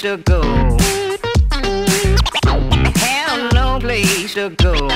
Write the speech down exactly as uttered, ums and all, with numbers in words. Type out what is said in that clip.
place to go. I have no place to go.